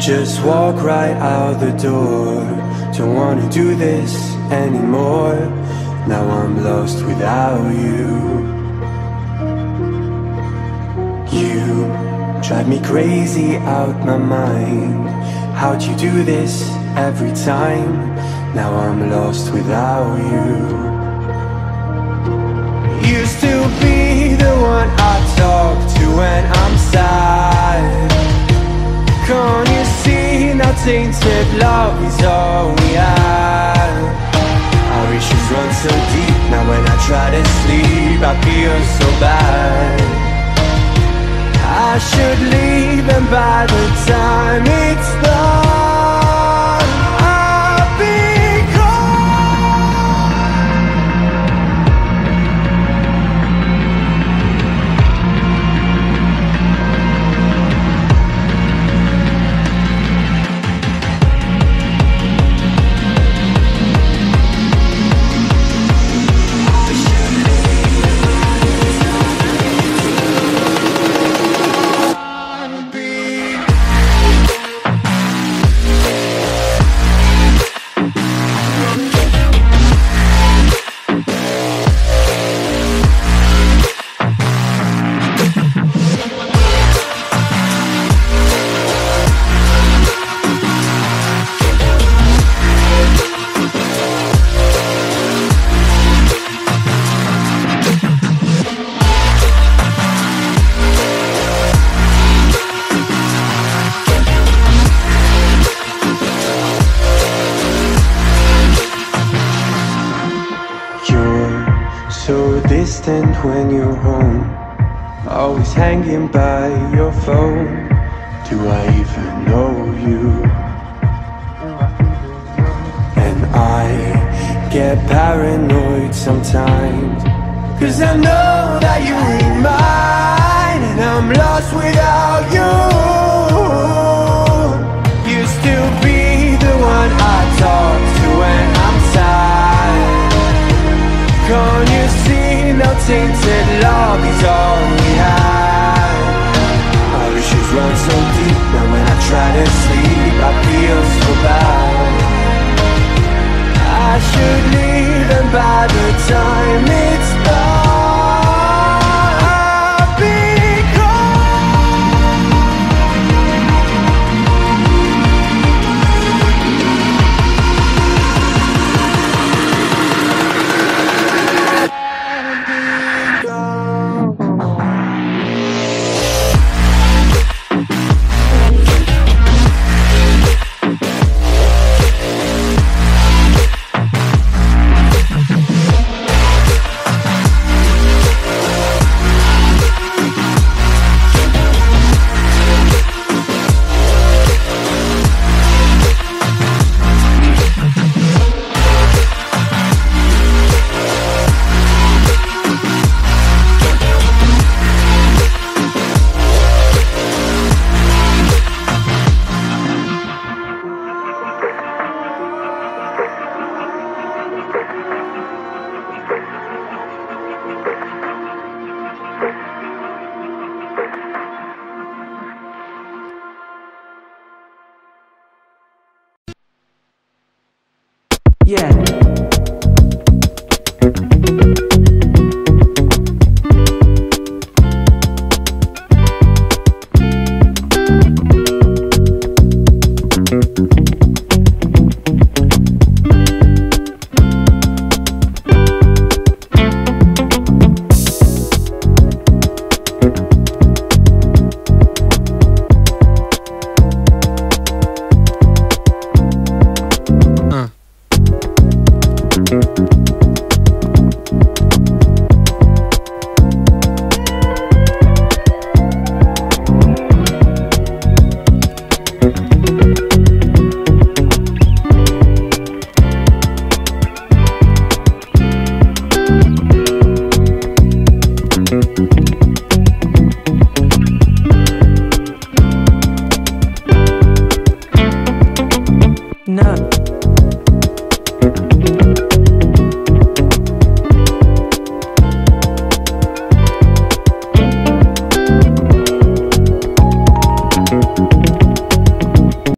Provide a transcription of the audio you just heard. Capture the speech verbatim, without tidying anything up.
just walk right out the door. Don't wanna do this anymore. Now I'm lost without you. You drive me crazy out my mind. How'd you do this every time? Now I'm lost without you. Used to be the one I talk to when I'm sad. Can't you see now tainted love is all we had? Our issues run so deep, now when I try to sleep I feel so bad. I should leave and by the time it's done I'll be when you're home, always hanging by your phone. Do I even know you? And I get paranoid sometimes, cause I know that you ain't mine, and I'm lost without you. You still be the one I talk to when I'm sad. Can't you see? Now tainted love is all we have. Our issues run so deep, now when I try to sleep I feel so bad. I should leave and by the time it's done I'll be yeah.